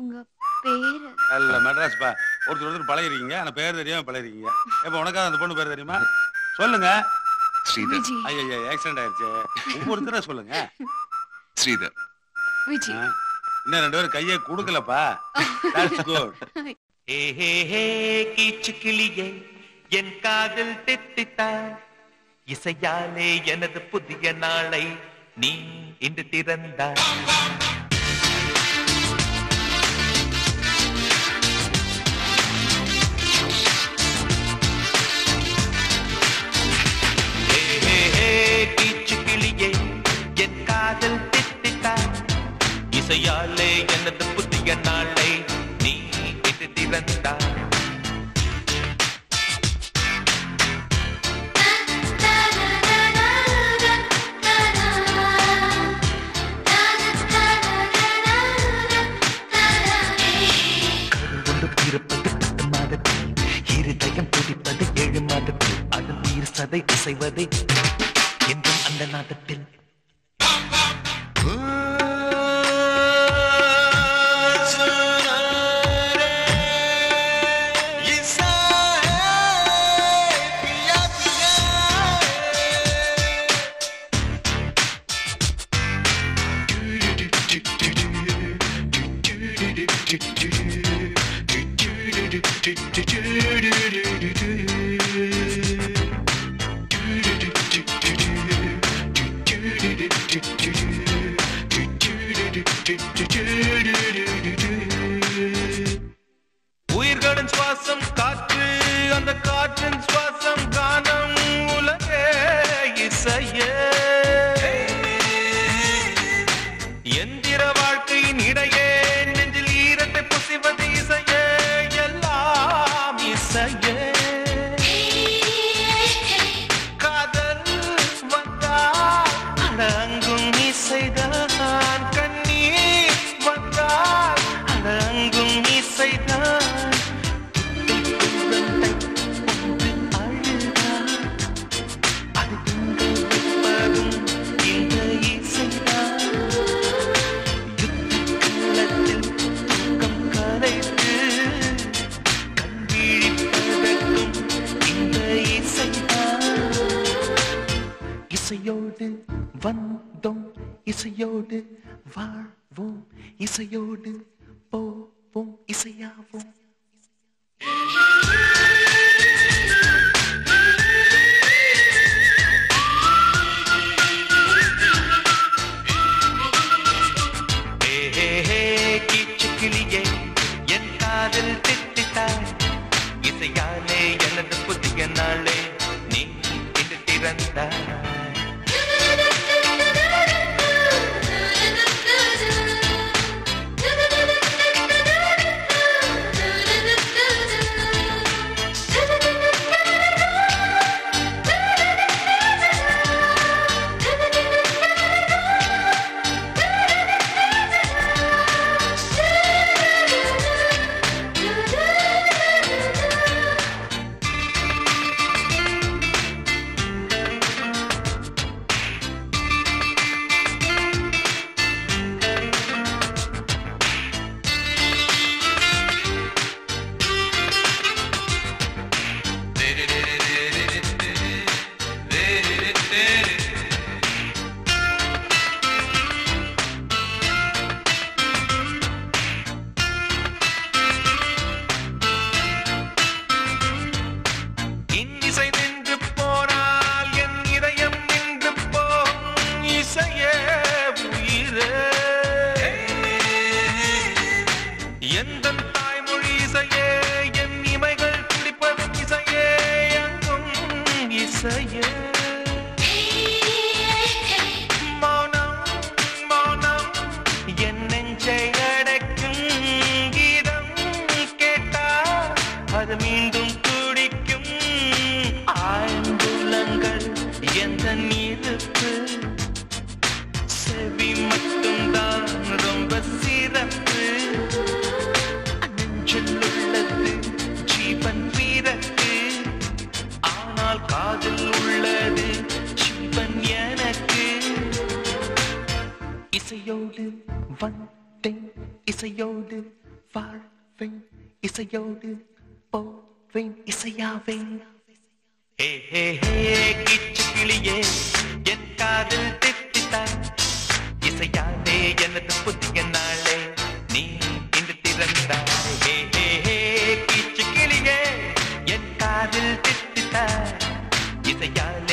உங்க பேரு அல்ல மெட்ராஸ் பா ஒருத்தர் ஒருத்தர் பழகிறீங்க انا பேர் தெரியாம பழகிறீங்க இப்போ உனக்கு அந்த பொண்ணு பேர் தெரியுமா சொல்லுங்க ஸ்ரீதர் ஐயோ ஆக்சிடென்ட் ஆயிருச்சு ஒவ்வொருத்தரா சொல்லுங்க ஸ்ரீதர் விஜி இன்ன ரெண்டு பேர் கையை குடுக்கலப்பா தட்ஸ் குட் ஹே ஹே ஹே கீச்சு கிளியே என் காதில் தித்தித்தா இசையாலே எனது புதிய நாளை நீ இன்று திறந்தாய் இசையாலே எனது புதிய நாளை நீ இன்று திறந்தாய் சதை இசைவதை என்றும் அந்த நாட்டத்தில் உயிர்களின் சுவாசம் காற்று அந்த காற்றின் சுவாசம் கானம் உலகே இசையே எந்திர வாழ்க்கையின் இடையே நெஞ்சில் ஈரத்தை புசிவது இசையே எல்லாம் இசையே காதல் வந்தால் அடங்கும் இசைதான் இசையோடு வந்தோம் இசையோடு வாழ்வோம் இசையோடு போவோம் இசையாவோம் கீச்சு கிளியே என் காதல் தித்தித்தாய் இசையாலே எனது புதிய நாளே நீ இன்று திறந்தாய் இசையோடு வந்தேன் இசையோடு வாழ்வேன் இசையோடு போவேன் இசையாவேன். ஹே ஹே ஹே கீச்சு கிளியே என் காதில் தித்தித்தாய், இசையாதே எனது புதிய நாளே நீ இன்று திறந்தாய். ஹே ஹே ஹே கீச்சு கிளியே என் காதில் தித்தித்தாய், இசையாதே